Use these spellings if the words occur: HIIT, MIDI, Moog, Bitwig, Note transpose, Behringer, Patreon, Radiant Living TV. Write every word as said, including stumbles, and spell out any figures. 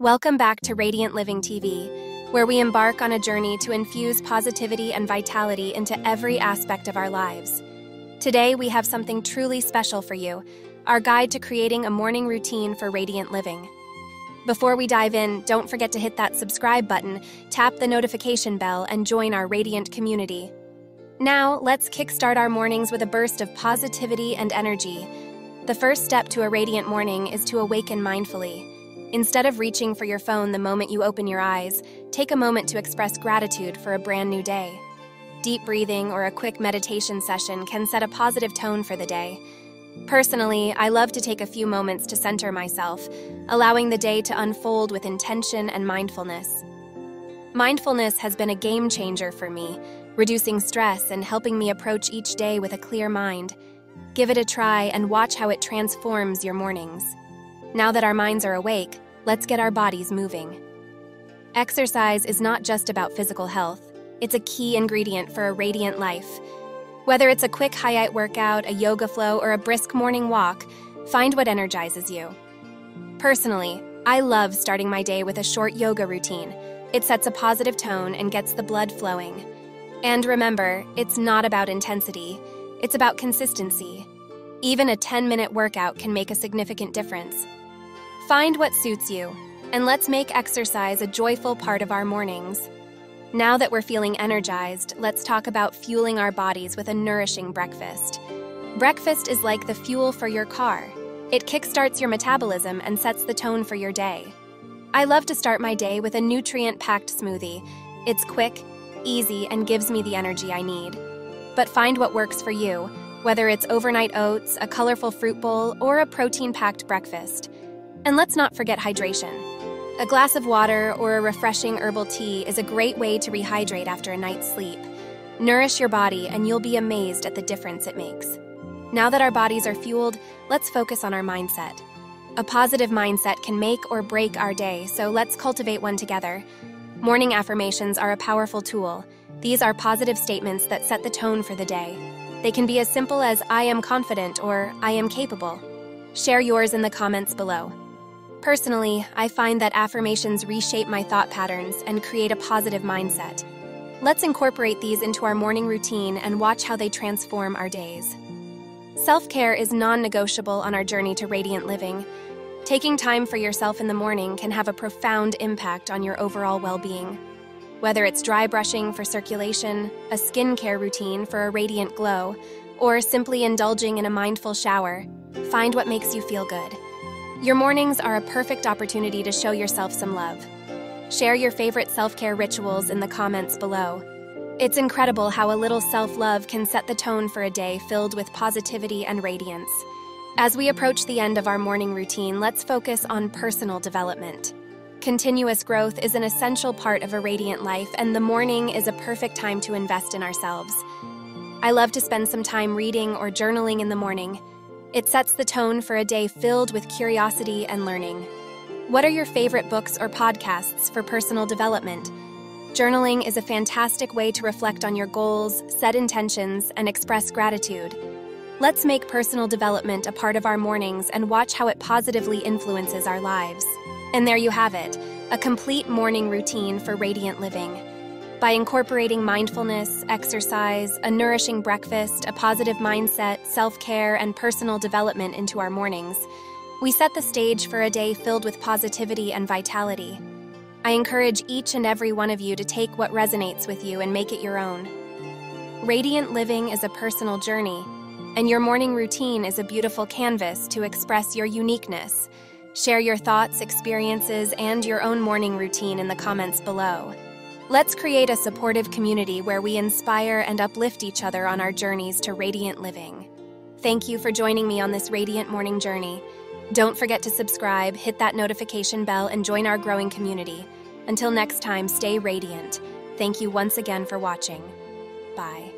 Welcome back to Radiant Living T V, where we embark on a journey to infuse positivity and vitality into every aspect of our lives. Today we have something truly special for you, our guide to creating a morning routine for radiant living. Before we dive in, don't forget to hit that subscribe button, tap the notification bell, and join our radiant community. Now, let's kickstart our mornings with a burst of positivity and energy. The first step to a radiant morning is to awaken mindfully. Instead of reaching for your phone the moment you open your eyes, take a moment to express gratitude for a brand new day. Deep breathing or a quick meditation session can set a positive tone for the day. Personally, I love to take a few moments to center myself, allowing the day to unfold with intention and mindfulness. Mindfulness has been a game changer for me, reducing stress and helping me approach each day with a clear mind. Give it a try and watch how it transforms your mornings. Now that our minds are awake, let's get our bodies moving. Exercise is not just about physical health. It's a key ingredient for a radiant life. Whether it's a quick HIIT workout, a yoga flow, or a brisk morning walk, find what energizes you. Personally, I love starting my day with a short yoga routine. It sets a positive tone and gets the blood flowing. And remember, it's not about intensity. It's about consistency. Even a ten-minute workout can make a significant difference. Find what suits you, and let's make exercise a joyful part of our mornings. Now that we're feeling energized, let's talk about fueling our bodies with a nourishing breakfast. Breakfast is like the fuel for your car. It kickstarts your metabolism and sets the tone for your day. I love to start my day with a nutrient-packed smoothie. It's quick, easy, and gives me the energy I need. But find what works for you, whether it's overnight oats, a colorful fruit bowl, or a protein-packed breakfast. And let's not forget hydration. A glass of water or a refreshing herbal tea is a great way to rehydrate after a night's sleep. Nourish your body and you'll be amazed at the difference it makes. Now that our bodies are fueled, let's focus on our mindset. A positive mindset can make or break our day, so let's cultivate one together. Morning affirmations are a powerful tool. These are positive statements that set the tone for the day. They can be as simple as "I am confident" or "I am capable." Share yours in the comments below. Personally, I find that affirmations reshape my thought patterns and create a positive mindset. Let's incorporate these into our morning routine and watch how they transform our days. Self-care is non-negotiable on our journey to radiant living. Taking time for yourself in the morning can have a profound impact on your overall well-being. Whether it's dry brushing for circulation, a skincare routine for a radiant glow, or simply indulging in a mindful shower, find what makes you feel good. Your mornings are a perfect opportunity to show yourself some love. Share your favorite self-care rituals in the comments below. It's incredible how a little self-love can set the tone for a day filled with positivity and radiance. As we approach the end of our morning routine, let's focus on personal development. Continuous growth is an essential part of a radiant life, and the morning is a perfect time to invest in ourselves. I love to spend some time reading or journaling in the morning. It sets the tone for a day filled with curiosity and learning. What are your favorite books or podcasts for personal development? Journaling is a fantastic way to reflect on your goals, set intentions, and express gratitude. Let's make personal development a part of our mornings and watch how it positively influences our lives. And there you have it, a complete morning routine for radiant living. By incorporating mindfulness, exercise, a nourishing breakfast, a positive mindset, self-care, and personal development into our mornings, we set the stage for a day filled with positivity and vitality. I encourage each and every one of you to take what resonates with you and make it your own. Radiant living is a personal journey, and your morning routine is a beautiful canvas to express your uniqueness. Share your thoughts, experiences, and your own morning routine in the comments below. Let's create a supportive community where we inspire and uplift each other on our journeys to radiant living. Thank you for joining me on this radiant morning journey. Don't forget to subscribe, hit that notification bell, and join our growing community. Until next time, stay radiant. Thank you once again for watching. Bye.